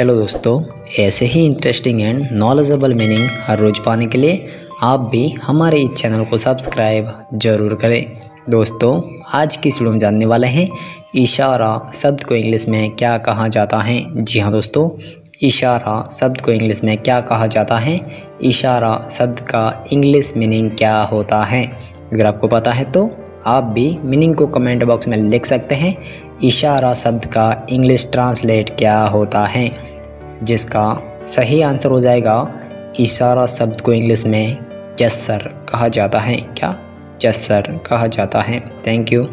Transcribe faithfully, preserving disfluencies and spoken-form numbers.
Hello दोस्तों, ऐसे ही इंटरेस्टिंग एंड नॉलेजेबल मीनिंग हर रोज़ पाने के लिए आप भी हमारे इस चैनल को सब्सक्राइब जरूर करें। दोस्तों, आज की वीडियो में जानने वाले हैं इशारा शब्द को इंग्लिश में क्या कहा जाता है। जी हाँ दोस्तों, इशारा शब्द को इंग्लिश में क्या कहा जाता है, इशारा शब्द का इंग्लिश मीनिंग क्या होता है। अगर आपको पता है तो आप भी मीनिंग को कमेंट बॉक्स में लिख सकते हैं। इशारा शब्द का इंग्लिश ट्रांसलेट क्या होता है, जिसका सही आंसर हो जाएगा इशारा शब्द को इंग्लिश में जस्सर कहा जाता है। क्या जस्सर कहा जाता है। Thank you.